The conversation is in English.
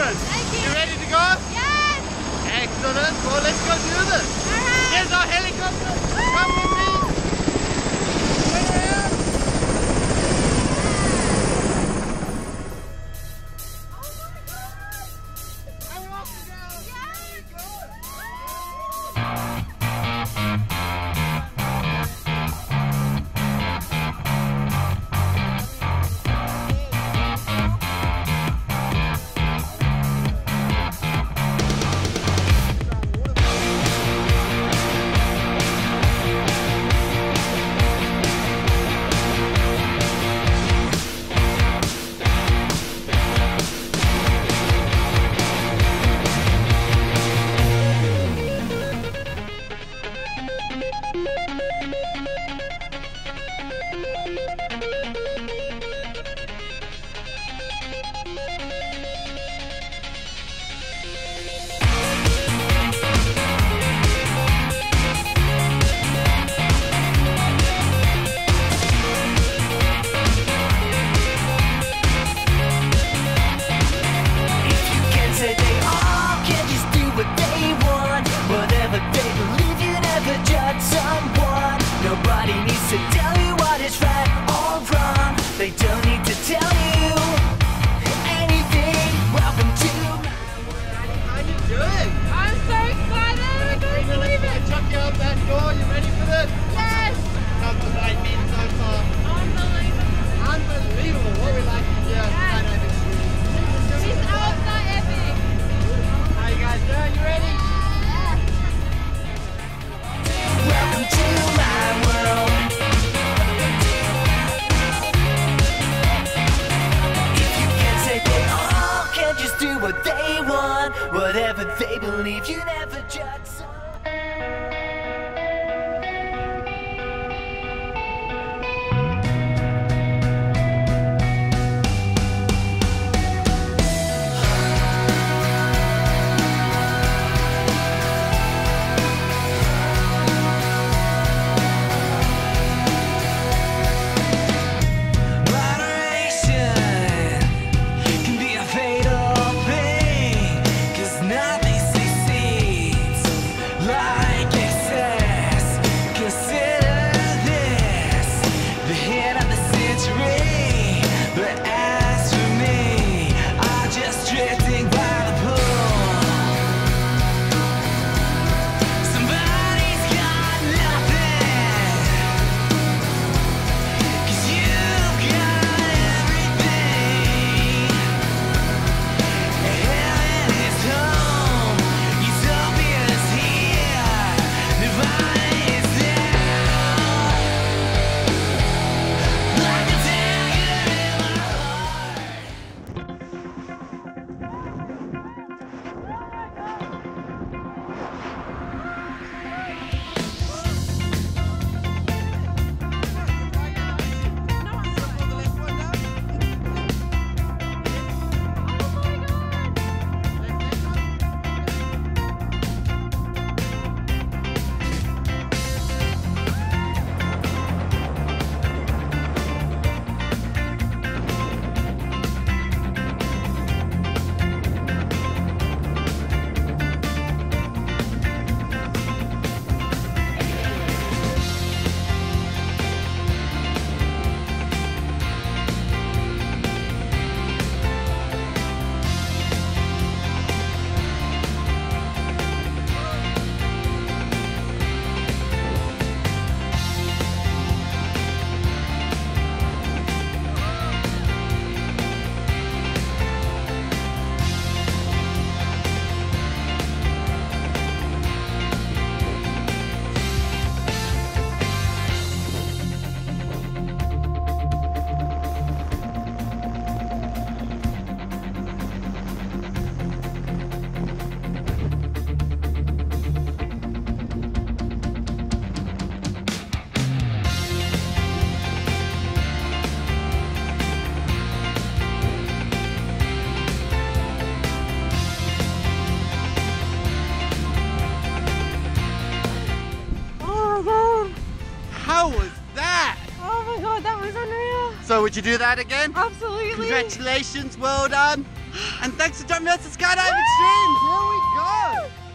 different. Okay. You ready to go? Yes. Excellent. Well, let's go do this. All right. Here's our helicopter. Woo! Come with me. Whatever they believe, you never judge someone. So would you do that again? Absolutely. Congratulations, well done. And thanks for joining us at Skydive Xdream. Here we go.